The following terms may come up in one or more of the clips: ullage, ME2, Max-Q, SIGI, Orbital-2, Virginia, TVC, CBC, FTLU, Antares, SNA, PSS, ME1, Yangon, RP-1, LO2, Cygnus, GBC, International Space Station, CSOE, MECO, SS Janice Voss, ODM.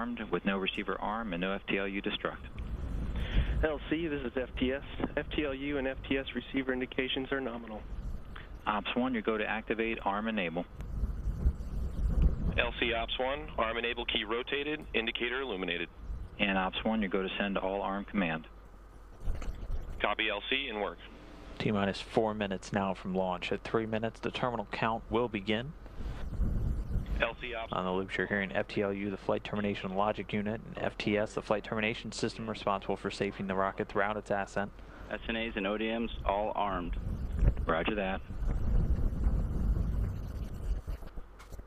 armed with no receiver arm and no FTLU destruct. LC, this is FTS. FTLU and FTS receiver indications are nominal. Ops 1, you go to activate, arm enable. LC Ops 1, arm enable key rotated, indicator illuminated. And Ops 1, you go to send all arm command. Copy LC and work. T minus 4 minutes now from launch. At 3 minutes, the terminal count will begin. LC Ops. On the loops, you're hearing FTLU, the Flight Termination Logic Unit, and FTS, the Flight Termination System responsible for safetying the rocket throughout its ascent. SNAs and ODMs all armed. Roger that.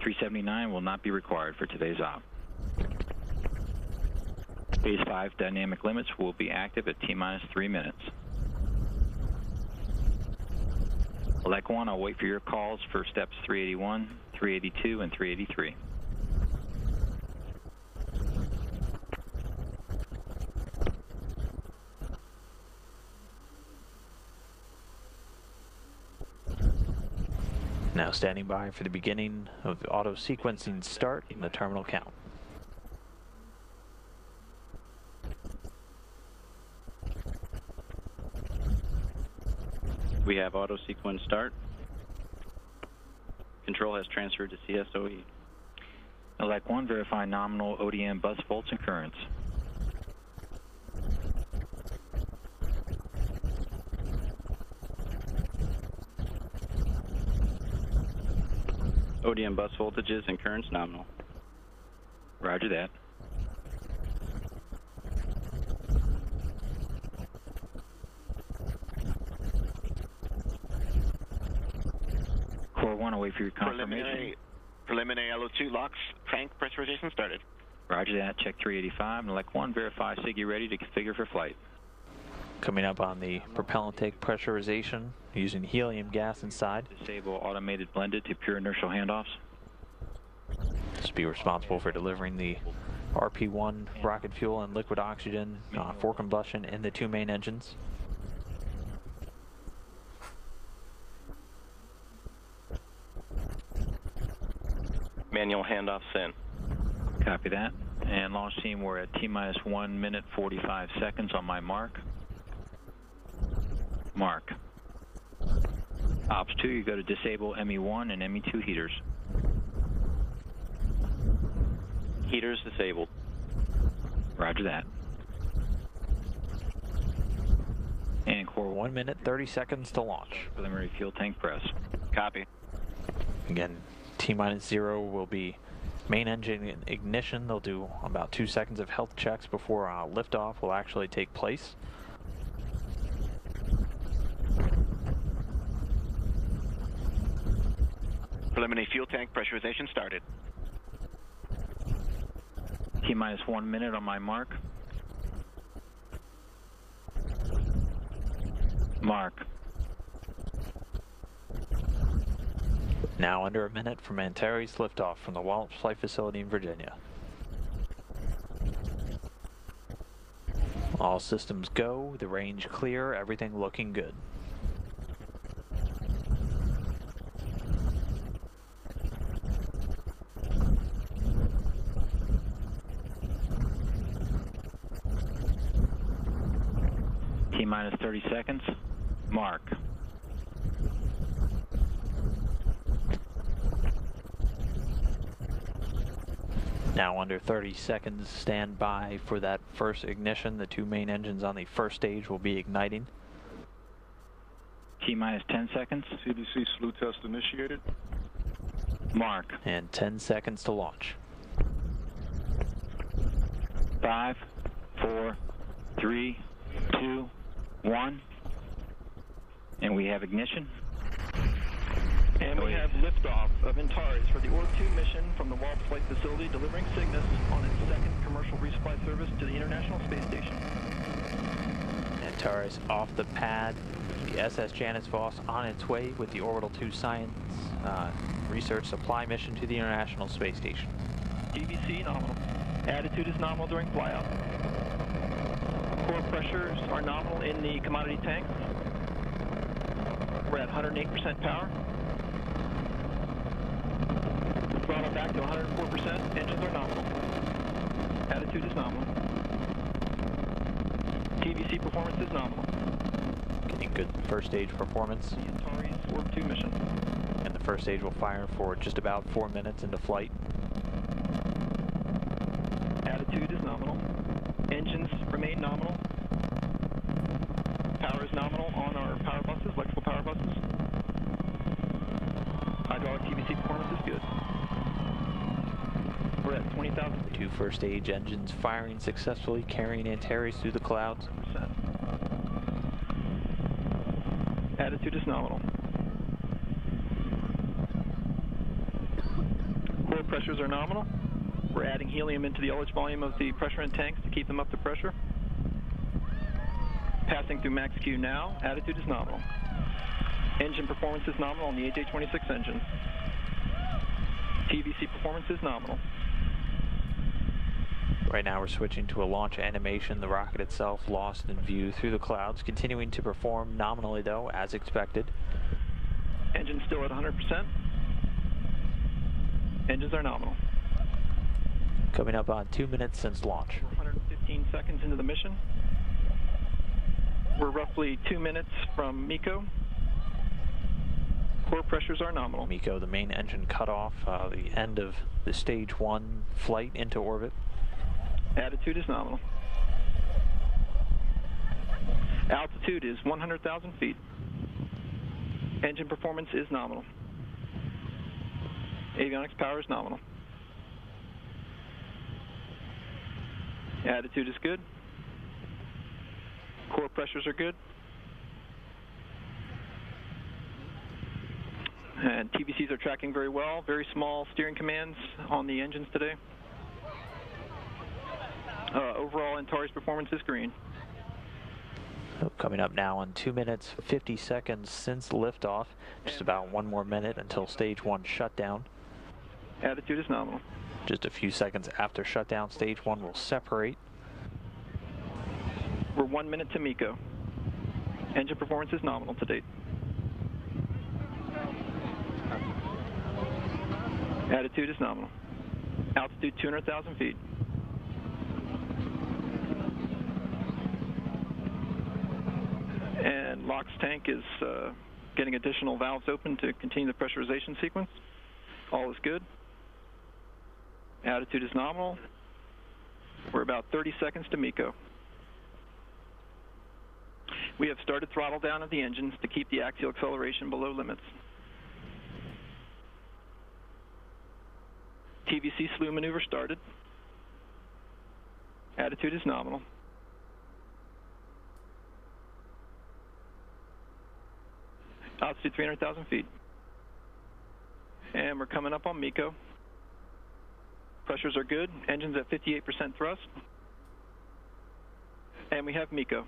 379 will not be required for today's op. Phase 5 dynamic limits will be active at T-minus 3 minutes. Elect 1, I'll wait for your calls for steps 381, 382, and 383. Now standing by for the beginning of the auto sequencing start in the terminal count. We have auto sequence start. Control has transferred to CSOE. Elect 1, verify nominal ODM bus volts and currents. ODM bus voltages and currents nominal. Roger that. Core 1, await for your confirmation. Preliminary LO2 locks. Tank pressurization started. Roger that. Check 385 and Elect 1, verify SIGI ready to configure for flight. Coming up on the propellant tank pressurization, using helium gas inside. Disable automated blended to pure inertial handoffs. This will be responsible for delivering the RP-1 rocket fuel and liquid oxygen for combustion in the two main engines. Manual handoff sent. Copy that. And launch team, we're at T-minus 1 minute 45 seconds on my mark. Mark. Ops 2, you go to disable ME1 and ME2 heaters. Heaters disabled. Roger that. And core 1 minute 30 seconds to launch. Preliminary fuel tank press. Copy. Again, T-minus 0 will be main engine ignition. They'll do about 2 seconds of health checks before liftoff will actually take place. Preliminary fuel tank pressurization started. T-minus 1 minute on my mark. Mark. Now under a minute from Antares liftoff from the Wallops Flight Facility in Virginia. All systems go, the range clear, everything looking good. Minus 30 seconds. Mark. Now under 30 seconds, stand by for that first ignition. The two main engines on the first stage will be igniting. T minus 10 seconds. CBC slew test initiated. Mark. And 10 seconds to launch. 5, 4, 3, 2, 1, and we have ignition. And we have liftoff of Antares for the Orb-2 mission from the Wallops Flight Facility, delivering Cygnus on its second commercial resupply service to the International Space Station. Antares off the pad, the SS Janice Voss on its way with the Orbital-2 science research supply mission to the International Space Station. GBC nominal. Attitude is nominal during flyout. Core pressures are nominal in the commodity tanks. We're at 108% power. Throttle back to 104%. Engines are nominal. altitude is nominal. TVC performance is nominal. Getting good first stage performance. The Antares Orb 2 mission. And the first stage will fire for just about 4 minutes into flight. Attitude is nominal. Engines remain nominal. Power is nominal on our power buses, electrical power buses. Hydraulic TVC performance is good. We're at 20,000. Two first stage engines firing successfully, carrying Antares through the clouds. Attitude is nominal. Core pressures are nominal. We're adding helium into the ullage volume of the pressurant tanks to keep them up to pressure. Passing through Max-Q now, attitude is nominal. Engine performance is nominal on the AJ26 engine. TVC performance is nominal. Right now we're switching to a launch animation, the rocket itself lost in view through the clouds, continuing to perform nominally though, as expected. Engine still at 100%. Engines are nominal. Coming up on 2 minutes since launch. 115 seconds into the mission. We're roughly 2 minutes from MECO. Core pressures are nominal. MECO, the main engine cutoff, the end of the stage one flight into orbit. Attitude is nominal. Altitude is 100,000 feet. Engine performance is nominal. Avionics power is nominal. Attitude is good. Core pressures are good. And TVCs are tracking very well. Very small steering commands on the engines today. Overall, Antares performance is green. Coming up now on 2 minutes, 50 seconds since liftoff. Just about 1 more minute until stage one shutdown. Attitude is nominal. Just a few seconds after shutdown, stage one will separate. We're 1 minute to MECO. Engine performance is nominal to date. Attitude is nominal. Altitude 200,000 feet. And LOX tank is getting additional valves open to continue the pressurization sequence. All is good. Attitude is nominal. We're about 30 seconds to MECO. We have started throttle down of the engines to keep the axial acceleration below limits. TVC slew maneuver started. Attitude is nominal. Altitude 300,000 feet. And we're coming up on MECO. Pressures are good. Engines at 58% thrust. And we have MECO.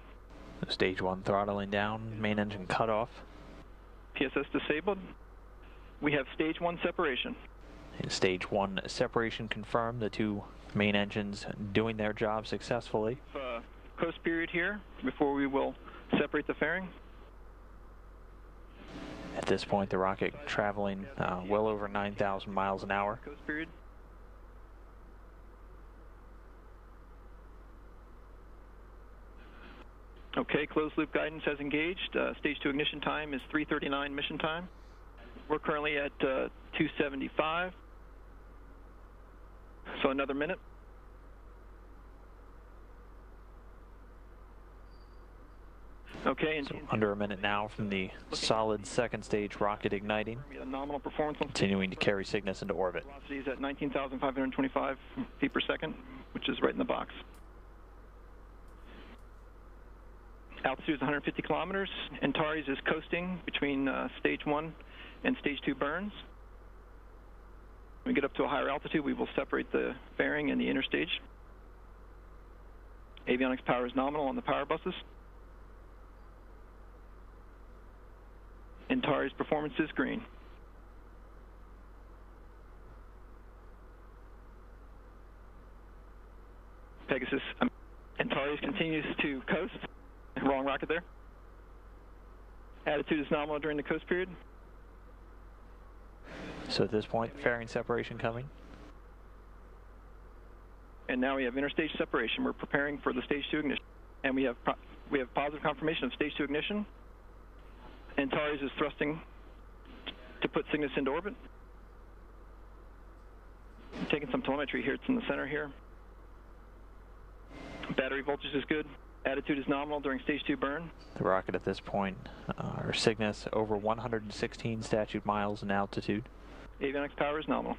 Stage one throttling down, main engine cutoff. PSS disabled. We have stage one separation. And stage one separation confirmed. The two main engines doing their job successfully. Coast period here before we will separate the fairing. At this point, the rocket traveling well over 9,000 miles an hour. Coast period. Okay, closed loop guidance has engaged. Stage 2 ignition time is 3:39 mission time. We're currently at 2:75, so another minute. Okay, and so under a minute now from the solid second stage rocket igniting, nominal performance continuing to carry Cygnus into orbit. Velocity is at 19,525 feet per second, which is right in the box. Altitude is 150 kilometers. Antares is coasting between stage one and stage two burns. When we get up to a higher altitude, we will separate the fairing and the inner stage. Avionics power is nominal on the power buses. Antares performance is green. Pegasus, Antares continues to coast. Wrong rocket there. Attitude is nominal during the coast period. So at this point, fairing separation coming. and now we have interstage separation. We're preparing for the stage 2 ignition, and we have positive confirmation of stage 2 ignition. Antares is thrusting to put Cygnus into orbit. I'm taking some telemetry here. It's in the center here. Battery voltage is good. Attitude is nominal during stage 2 burn. The rocket at this point, or Cygnus, over 116 statute miles in altitude. Avionics power is nominal.